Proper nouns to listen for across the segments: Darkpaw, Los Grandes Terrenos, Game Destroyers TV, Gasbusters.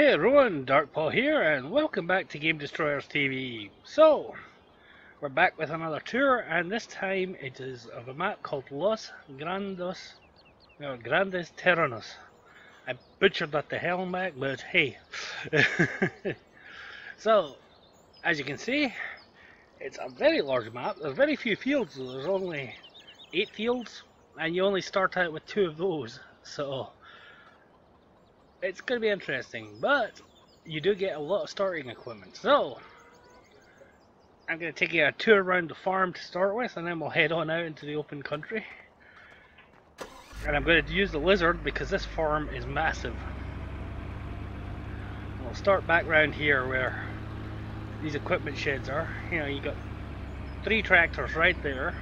Hey everyone, Darkpaw here, and welcome back to Game Destroyers TV. So, we're back with another tour, and this time it is of a map called Grandes Terrenos. I butchered that the hell back, but hey. So, as you can see, it's a very large map. There's very few fields, though. There's only 8 fields, and you only start out with 2 of those, so it's going to be interesting, but you do get a lot of starting equipment. So, I'm going to take you a tour around the farm to start with, and then we'll head on out into the open country. And I'm going to use the lizard because this farm is massive. We'll start back round here where these equipment sheds are. You know, you got 3 tractors right there.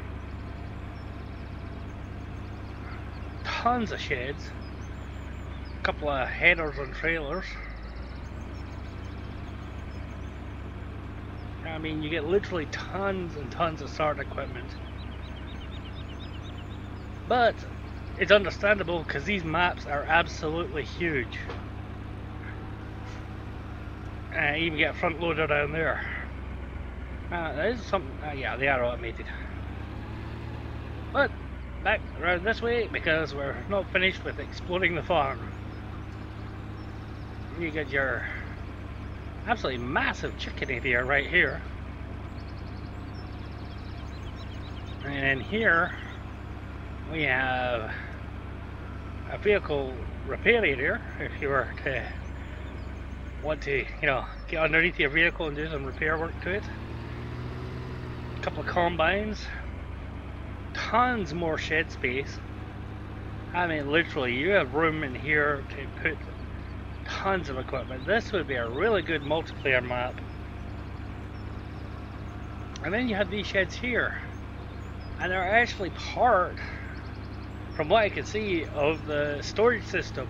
Tons of sheds. Couple of headers and trailers. I mean, you get literally tons and tons of starting equipment, but it's understandable because these maps are absolutely huge. You even get a front loader down there. There is something, yeah, they are automated. But back around this way because we're not finished with exploring the farm. You get your absolutely massive chicken area right here, and here we have a vehicle repair area. If you were to want to, you know, get underneath your vehicle and do some repair work to it, a couple of combines, tons more shed space. I mean, literally, you have room in here to put tons of equipment. This would be a really good multiplayer map. And then you have these sheds here, and they're actually part, from what I can see, of the storage system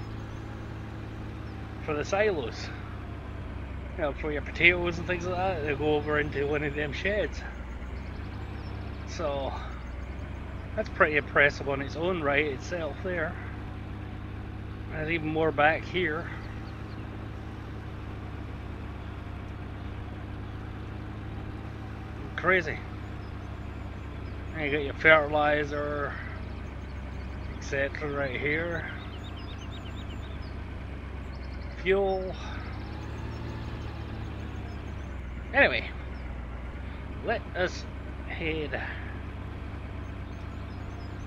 for the silos. You know, for your potatoes and things like that, they go over into one of them sheds. So that's pretty impressive on its own right itself there. There's even more back here. Crazy. And you got your fertilizer, etc. right here. Fuel. Anyway, let us head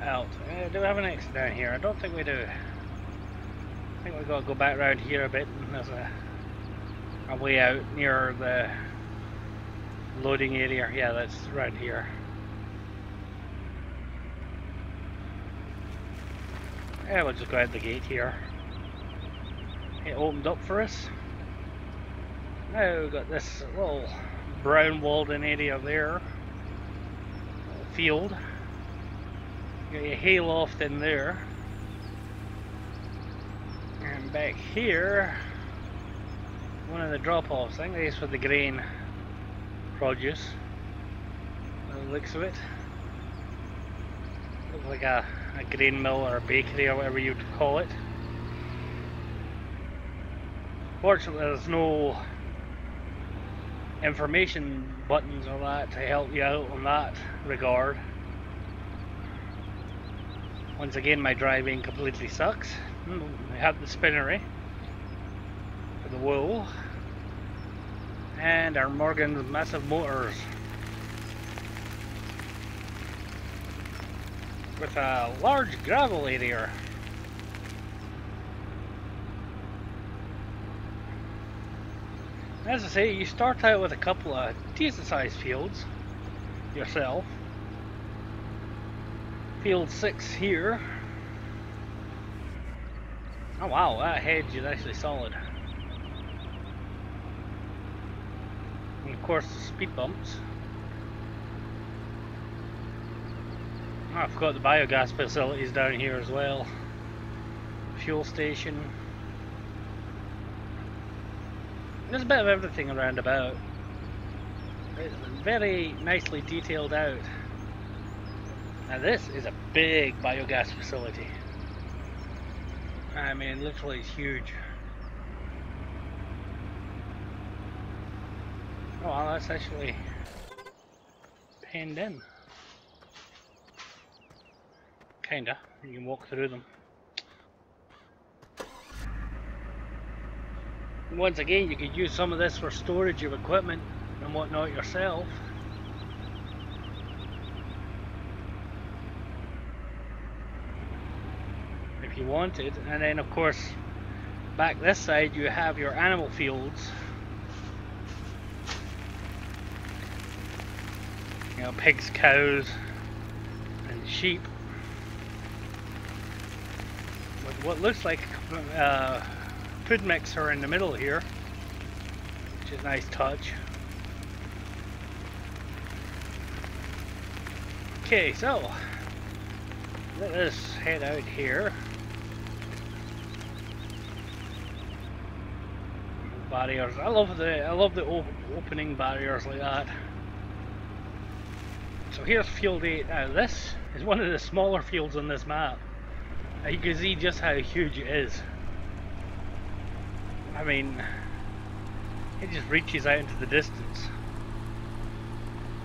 out. Do we have an exit down here? I don't think we do. I think we've got to go back around here a bit, and there's a way out near the loading area. Yeah, that's right here. Yeah, we'll just go out the gate here. It opened up for us. Now we've got this little brown walled in area there. Little field. You got your hayloft in there. And back here, one of the drop-offs. I think this is for the grain produce, by the looks of it. Looks like a grain mill or a bakery or whatever you'd call it. Fortunately, there's no information buttons or that to help you out on that regard. Once again, my driving completely sucks. We have the spinnery for the wool. And our Morgan's massive motors with a large gravel area. As I say, you start out with a couple of decent sized fields yourself. Field 6 here. Oh wow, that hedge is actually solid. And of course the speed bumps. Oh, I forgot the biogas facilities down here as well. Fuel station. There's a bit of everything around about. It's very nicely detailed out. Now this is a big biogas facility. I mean, literally it's huge. Oh, well, that's actually penned in. Kinda. You can walk through them. Once again, you could use some of this for storage of equipment and whatnot yourself. If you wanted. And then of course, back this side you have your animal fields. You know, pigs, cows and sheep. With what looks like food mixer in the middle here, which is a nice touch. Okay, so let us head out here. Barriers. I love the opening barriers like that. So here's field 8. Now this is one of the smaller fields on this map. Now you can see just how huge it is. I mean, it just reaches out into the distance.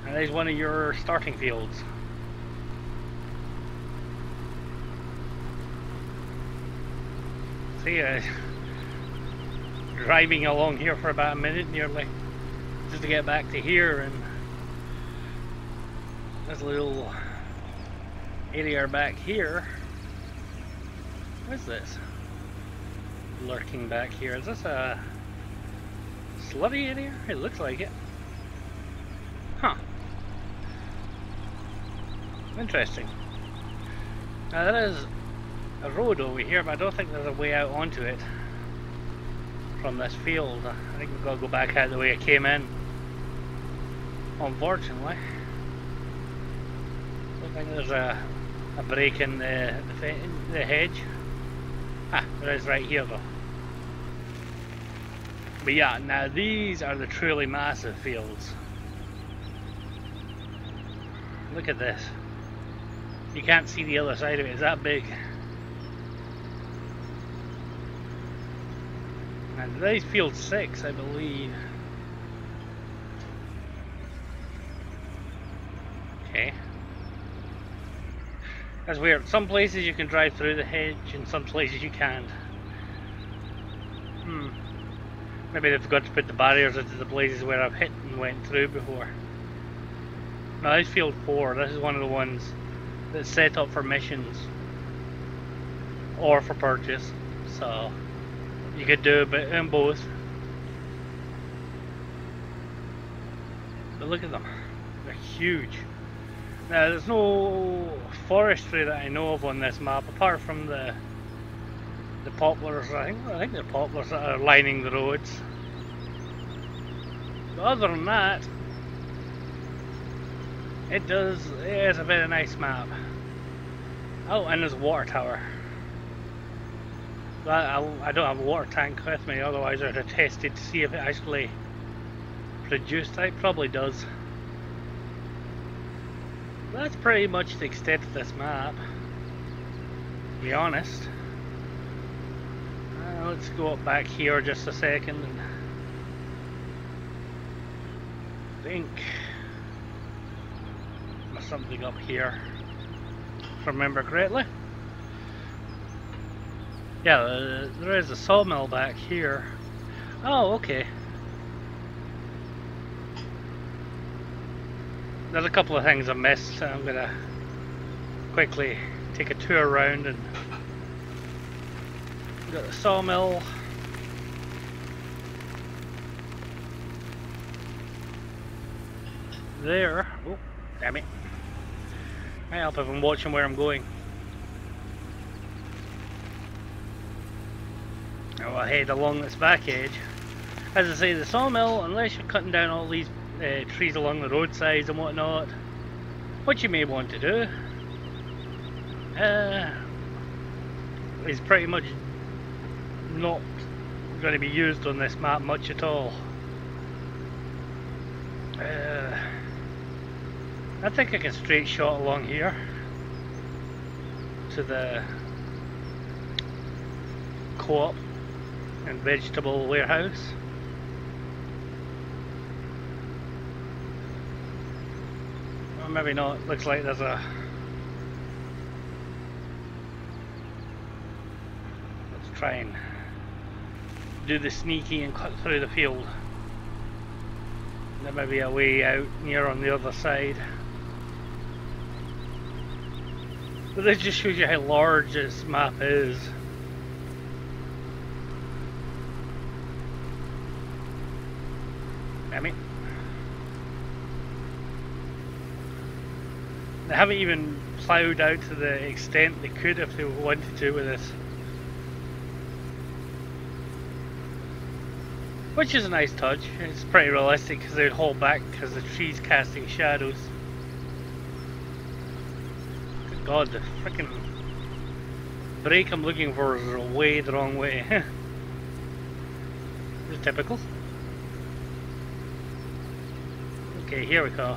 And there's one of your starting fields. See, driving along here for about a minute nearly, just to get back to here, and there's a little area back here. What's this? Lurking back here. Is this a slutty in here? It looks like it. Huh. Interesting. Now there is a road over here, but I don't think there's a way out onto it from this field. I think we've got to go back out the way I came in. Unfortunately. I don't think there's a break in the hedge. Ah, there is right here though. But yeah, now these are the truly massive fields. Look at this. You can't see the other side of it, it's that big. And today's field 6, I believe. Okay. That's weird. Some places you can drive through the hedge and some places you can't. Hmm. Maybe they forgot to put the barriers into the places where I've hit and went through before. Now this is field 4. This is one of the ones that's set up for missions. Or for purchase. So you could do a bit in both. But look at them. They're huge. Now there's no forestry that I know of on this map, apart from the poplars. I think they're poplars that are lining the roads. But other than that, it is a very nice map. Oh, and there's a water tower. I don't have a water tank with me, otherwise I'd have tested to see if it actually produced. It probably does. That's pretty much the extent of this map, to be honest. Let's go up back here just a second. And I think there's something up here, if I remember correctly. Yeah, there is a sawmill back here. Oh, okay. There's a couple of things I missed, so I'm going to quickly take a tour around. And we've got the sawmill. There. Oh, damn it. Might help if I'm watching where I'm going. Now I'll head along this back edge. As I say, the sawmill, unless you're cutting down all these trees along the roadsides and whatnot, what you may want to do is pretty much not going to be used on this map much at all. I think I can straight shot along here to the co-op and vegetable warehouse. Or maybe not. It looks like there's a... Let's try and do the sneaky and cut through the field. There may be a way out near on the other side. But this just shows you how large this map is. Damn it. They haven't even ploughed out to the extent they could if they wanted to with this. Which is a nice touch. It's pretty realistic because they would hold back because the tree's casting shadows. God, the frickin' brake I'm looking for is way the wrong way. It's typical. Okay, here we go.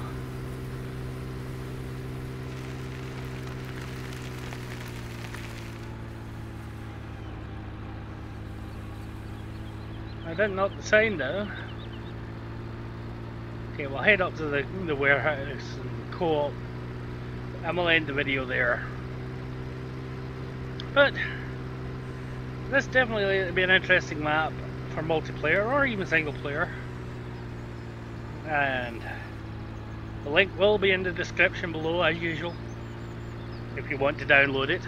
I didn't knock the sign down. Okay, we'll head up to the warehouse and co-op. I'm going to end the video there, but this definitely will be an interesting map for multiplayer or even single player, and the link will be in the description below as usual if you want to download it.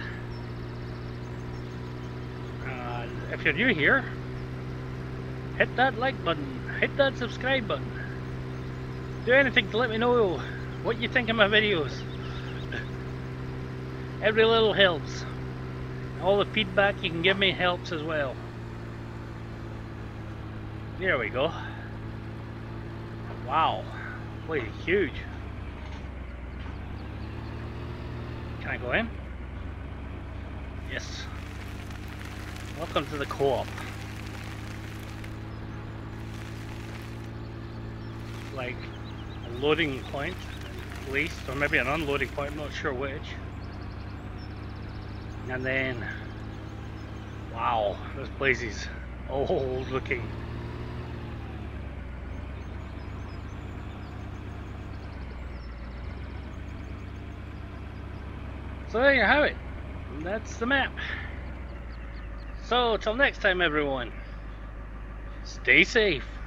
If you're new here, hit that like button, hit that subscribe button, do anything to let me know what you think of my videos. Every little helps. All the feedback you can give me helps as well. There we go. Wow. Place is huge. Can I go in? Yes. Welcome to the co-op. Like a loading point, at least, or maybe an unloading point, I'm not sure which. And then, wow, this place is old looking. So there you have it. That's the map. So till next time, everyone, stay safe.